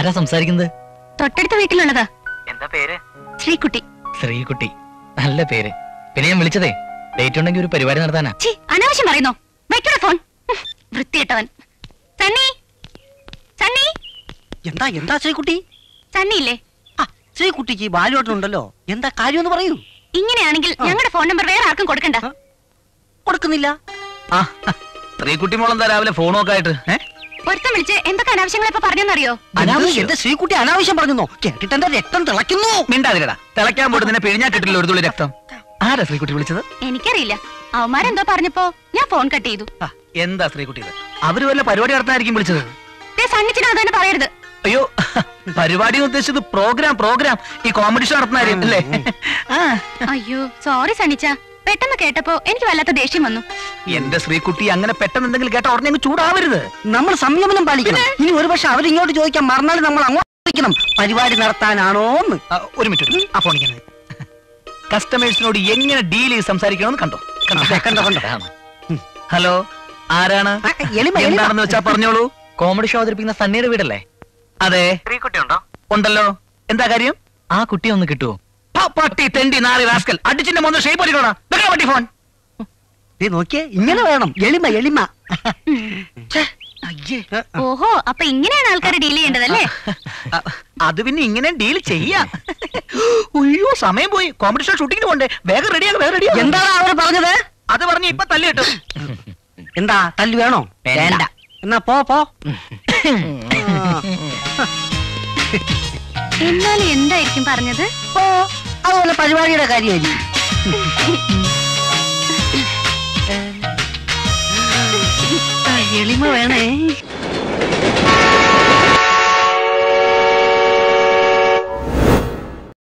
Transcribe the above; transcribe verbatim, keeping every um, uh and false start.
ആരാ സംസാരിക്കുന്നത്? തൊട്ടടുത്ത വീട്ടിലുള്ളതാ. എന്താ പേര്? ശ്രീകുട്ടി. ശ്രീകുട്ടി, നല്ല പേര്. പിന്നെ ഞാൻ വിളിച്ചതേ ഡേറ്റ് ഉണ്ടെങ്കിൽ ഒരു പരിപാടി നടത്താനാ. ചി, അനാവശ്യം പറയുന്നോ? വെക്കട ഫോൺ. വൃത്തികെട്ടവൻ. സണ്ണി, സണ്ണി. എന്താ എന്താ ശ്രീകുട്ടി? സണ്ണി ഇല്ലേ? ആ, ശ്രീകുട്ടിക്ക് ബാലുവേട്ടൻ ഉണ്ടല്ലോ. എന്താ കാര്യം എന്ന് പറയൂ. ഇങ്ങനെയാണെങ്കിൽ ഞങ്ങളുടെ ഫോൺ നമ്പർ വേറെ ആർക്കും കൊടുക്കണ്ട. കൊടുക്കുന്നില്ല. ആ, ശ്രീകുട്ടി മോൾ എന്താ രാവിലെ ഫോണൊക്കെ ആയിട്ട്? പൊരുത്തം വിളിച്ച് എന്തൊക്കെ അനാവശ്യങ്ങളെ പറഞ്ഞെന്നറിയോ? എന്റെ ശ്രീകുട്ടി അനാവശ്യം പറഞ്ഞോ? കേട്ടിട്ട് എന്റെ രക്തം തിളയ്ക്കുന്നു. മിണ്ടാതിരടാ, തിളയ്ക്കാൻ പോയിട്ട് നിന്നെ പിഴിഞ്ഞാ കിട്ടില്ല ഒരു തുള്ളി രക്തം. ആരാ ശ്രീകുട്ടി വിളിച്ചത്? എനിക്കറിയില്ല, അവന്മാരെന്തോ പറഞ്ഞപ്പോ ഞാൻ ഫോൺ കട്ട് ചെയ്തു. എന്താ ശ്രീകുട്ടി ഇത്? അവര് വല്ല പരിപാടി നടത്താനായിരിക്കും വിളിച്ചത്. സന്നിച്ചിനത് പറയരുത്. അയ്യോ, പരിപാടി ഉദ്ദേശിച്ചത് പ്രോഗ്രാം പ്രോഗ്രാം ഈ കോമ്പറ്റീഷൻ നടത്തുന്നായിരിക്കും അല്ലേ? അയ്യോ സോറി സണ്ണിച്ച, പെട്ടെന്ന് കേട്ടപ്പോ എനിക്ക് വല്ലാത്ത ദേഷ്യം വന്നു. എന്റെ ശ്രീകുട്ടി അങ്ങനെ പെട്ടെന്ന് എന്തെങ്കിലും കേട്ട ഉടനെ ചൂടാവരുത്. നമ്മൾ സംയമനം പാലിക്കണം. ഇനി ഒരു പക്ഷെ അവരിങ്ങോട്ട് ചോദിക്കാൻ മറന്നാലും നമ്മൾ അങ്ങോട്ട് പരിപാടി നടത്താനാണോ? ഒരു മിനിറ്റ്, ആ ഫോണിൽ കസ്റ്റമേഴ്സിനോട് എങ്ങനെ ഡീൽ ചെയ്ത് സംസാരിക്കണമെന്ന് കണ്ടോ കണ്ടോ കണ്ടോ. ഹലോ, ആരാണ്? എന്താണെന്ന് വെച്ചാ പറഞ്ഞോളൂ. കോമഡി ഷോ അവതരിപ്പിക്കുന്ന സണ്ണിയുടെ വീടല്ലേ? അതെ. ശ്രീകുട്ടി ഉണ്ടോ? ഉണ്ടല്ലോ. എന്താ കാര്യം? ആ കുട്ടി ഒന്ന് കിട്ടുവോ? പട്ടി തെണ്ടി നാറി റാസ്കൽ അടിച്ചിന്റെ മോനെ ഷേപ്പ് ഒരുക്കണോ? വെക്കണ പട്ടി ഫോൺ. നീ നോക്കിയേ, ഇങ്ങനെ വേണം. എളിമ എളിമ. ഓഹോ, അപ്പൊ ഇങ്ങനെയാണ് ആൾക്കാരെ ഡീൽ ചെയ്യേണ്ടതല്ലേ? അത് പിന്നെ ഇങ്ങനെ ഡീൽ ചെയ്യാം. അയ്യോ സമയം പോയി, കോമ്പറ്റീഷൻ ഷൂട്ടിങ്ങിന് പോണ്ടേ. വേഗം റെഡിയാകും, വേഗം റെഡിയാകും. എന്താണ് അവര് പറഞ്ഞത്? അത് പറഞ്ഞ് ഇപ്പൊ തല്ലു കിട്ടും. എന്താ തല്ലു വേണോ? വേണ്ട, എന്നാ പോ പോ. എന്നാലും എന്തായിരിക്കും പറഞ്ഞത്? ഓ, അതുപോലെ പരിപാടിയുടെ കാര്യമായിരിക്കും. എളിമ വേണേ.